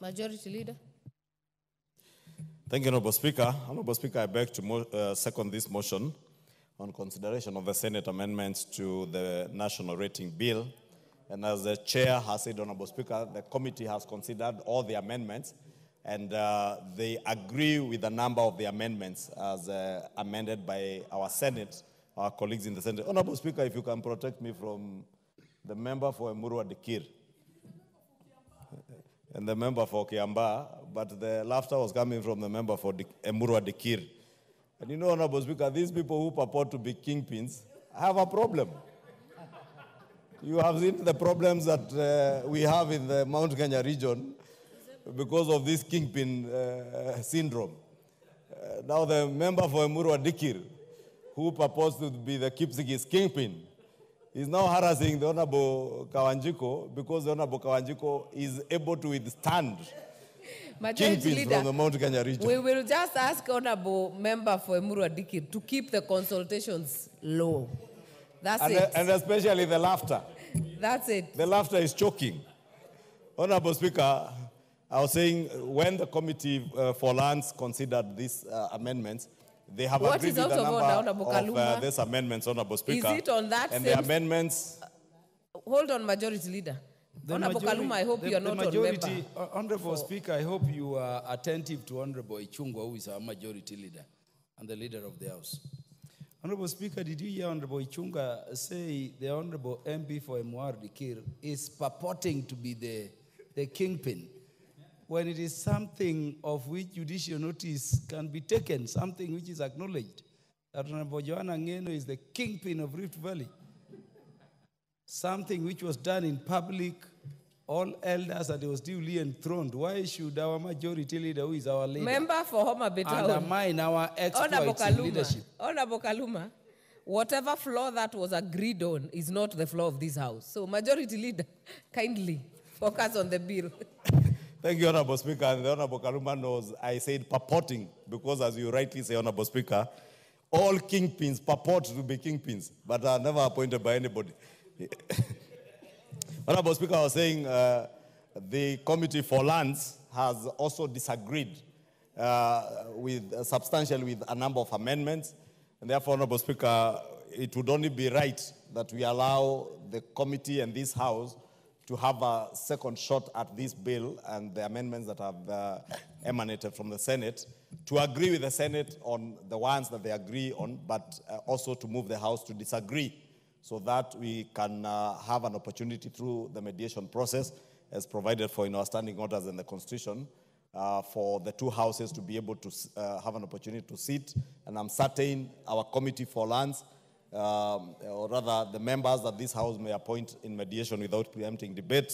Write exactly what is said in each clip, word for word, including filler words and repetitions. Majority Leader. Thank you, Honourable Speaker. Honourable Speaker, I beg to mo uh, second this motion on consideration of the Senate amendments to the National Rating Bill. And as the Chair has said, Honourable Speaker, the committee has considered all the amendments, and uh, they agree with a number of the amendments as uh, amended by our Senate, our colleagues in the Senate. Honourable Speaker, if you can protect me from the member for Emurua Dikirr and the member for Kiambaa, but the laughter was coming from the member for Emurua Dikirr. And you know, Honorable Speaker, these people who purport to be kingpins have a problem. You have seen the problems that uh, we have in the Mount Kenya region because of this kingpin uh, syndrome. Uh, now the member for Emurua Dikirr, who purports to be the Kipsigis kingpin, is now harassing the Honorable Kawanjiko because the Honorable Kawanjiko is able to withstand Majority Leader, from the Mount Kenya region. We will just ask Honorable Member for Emurua Dikirr to keep the consultations low. That's and it. The, and especially the laughter. That's it. The laughter is choking. Honorable Speaker, I was saying when the Committee uh, for Lands considered these uh, amendments, they have what agreed is with a number of uh, these amendments, Honourable Speaker. Is it on that and same the amendments... Uh, hold on, Majority Leader. Honourable Bukaluma, I hope the, you are the not majority, on member. Honourable so, Speaker, I hope you are attentive to Honourable Ichungwa, who is our Majority Leader and the Leader of the House. Honourable Speaker, did you hear Honourable Ichungwa say the Honourable M P for Emurua Dikirr is purporting to be the, the kingpin? When it is something of which judicial notice can be taken, something which is acknowledged, that Honorable Joana Ngeno is the kingpin of Rift Valley, something which was done in public, all elders, and it was duly enthroned. Why should our Majority Leader, who is our leader, member for Homer Bedao, undermine our exploits in leadership? Honorable Bukaluma, whatever floor that was agreed on is not the floor of this House. So, Majority Leader, kindly focus on the bill. Thank you, Honourable Speaker. And the Honourable Bukaluma knows I said purporting, because as you rightly say, Honourable Speaker, all kingpins purport to be kingpins, but are never appointed by anybody. Honourable Speaker, I was saying uh, the Committee for Lands has also disagreed uh, with, uh, substantially with a number of amendments. And therefore, Honourable Speaker, it would only be right that we allow the committee and this House to have a second shot at this bill and the amendments that have uh, emanated from the Senate, to agree with the Senate on the ones that they agree on, but uh, also to move the House to disagree so that we can uh, have an opportunity through the mediation process as provided for in our standing orders and the Constitution uh, for the two houses to be able to uh, have an opportunity to sit. And I'm certain our Committee for Lands, Um, or rather the members that this House may appoint in mediation without preempting debate,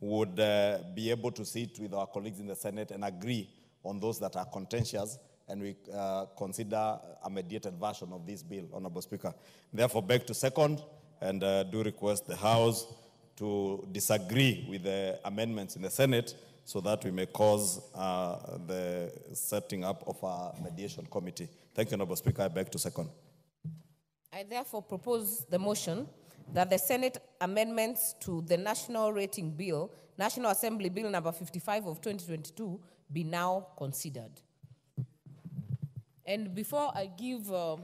would uh, be able to sit with our colleagues in the Senate and agree on those that are contentious, and we uh, consider a mediated version of this bill, Honourable Speaker. Therefore, beg to second, and uh, do request the House to disagree with the amendments in the Senate so that we may cause uh, the setting up of our mediation committee. Thank you, Honourable Speaker. I beg to second. I therefore propose the motion that the Senate amendments to the National Rating Bill, National Assembly Bill number fifty-five of twenty twenty-two, be now considered. And before I give uh,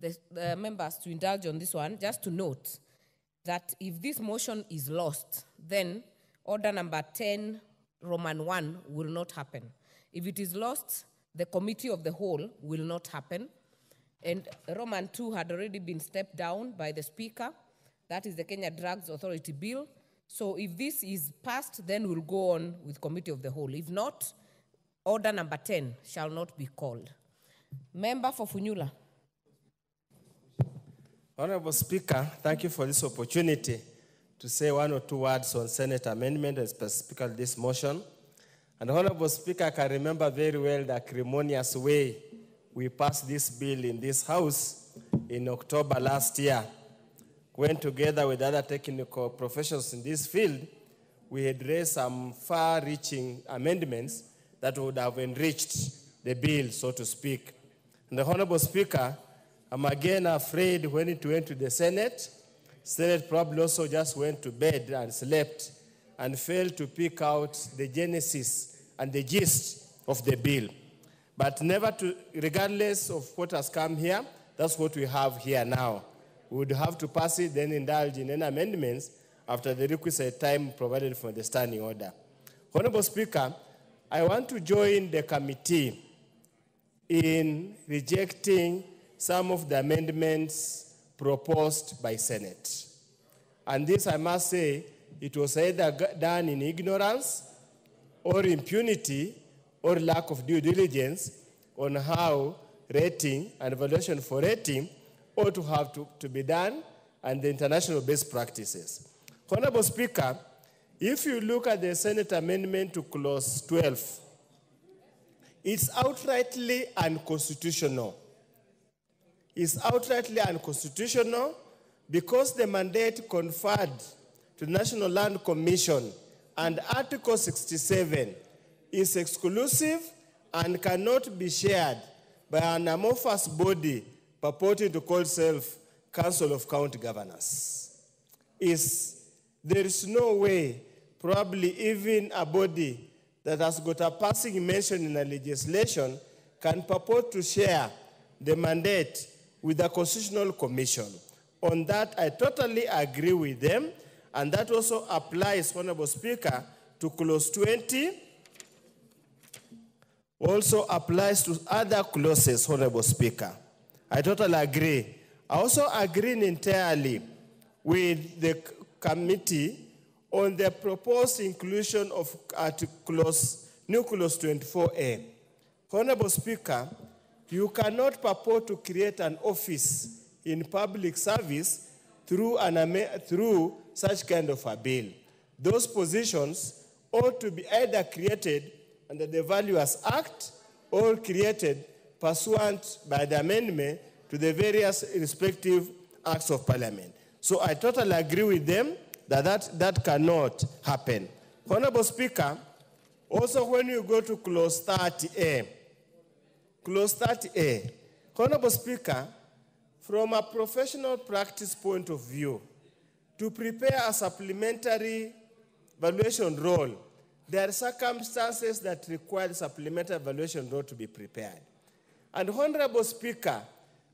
the, the members to indulge on this one, just to note that if this motion is lost, then order number ten, Roman one will not happen. If it is lost, the Committee of the Whole will not happen. And Roman two had already been stepped down by the Speaker. That is the Kenya Drugs Authority Bill. So if this is passed, then we'll go on with Committee of the Whole. If not, order number ten shall not be called. Member for Funyula. Honourable Speaker, thank you for this opportunity to say one or two words on Senate amendment and specifically this motion. And Honourable Speaker, I can remember very well the acrimonious way we passed this bill in this House in October last year, when together with other technical professions in this field, we had raised some far-reaching amendments that would have enriched the bill, so to speak. And the Honourable Speaker, I'm again afraid when it went to the Senate, Senate probably also just went to bed and slept and failed to pick out the genesis and the gist of the bill. But never to, regardless of what has come here, that's what we have here now. We would have to pass it, then indulge in any amendments after the requisite time provided for the standing order. Honorable Speaker, I want to join the committee in rejecting some of the amendments proposed by Senate. And this, I must say, it was either done in ignorance or impunity or lack of due diligence on how rating and evaluation for rating ought to have to, to be done and the international best practices. Honorable Speaker, if you look at the Senate amendment to clause twelve, it's outrightly unconstitutional. It's outrightly unconstitutional because the mandate conferred to the National Land Commission and Article sixty-seven is exclusive and cannot be shared by an amorphous body purporting to call itself Council of County Governors. Is there is no way, probably even a body that has got a passing mention in a legislation can purport to share the mandate with the Constitutional Commission. On that, I totally agree with them, and that also applies, Honorable Speaker, to clause twenty, also applies to other clauses, Honorable Speaker. I totally agree. I also agree entirely with the committee on the proposed inclusion of clause, new clause twenty-four A. Honorable Speaker, you cannot purport to create an office in public service through, an, through such kind of a bill. Those positions ought to be either created under the Valuers Act or created pursuant by the amendment to the various respective acts of parliament. So I totally agree with them that that, that cannot happen. Honorable Speaker, also when you go to clause thirty A, clause thirty A, Honorable Speaker, from a professional practice point of view, to prepare a supplementary valuation role, there are circumstances that require supplementary valuation role to be prepared. And Honorable Speaker,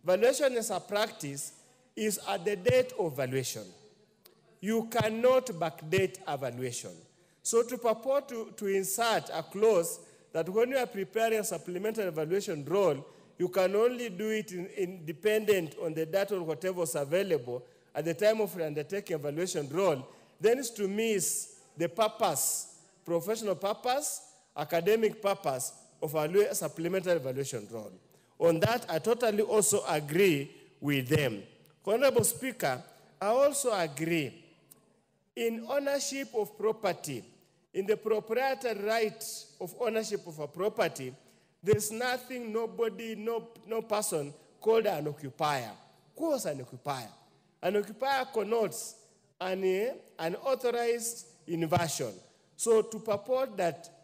valuation as a practice is at the date of valuation. You cannot backdate a valuation. So to purport to, to insert a clause that when you are preparing a supplementary evaluation role, you can only do it in, in dependent on the data or whatever is available at the time of undertaking evaluation role, then it's to miss the purpose, professional purpose, academic purpose of a supplementary evaluation role. On that, I totally also agree with them. Honorable Speaker, I also agree in ownership of property, in the proprietary right of ownership of a property, there's nothing, nobody, no, no person called an occupier. Who is an occupier? An occupier connotes an, an authorized inversion. So to purport that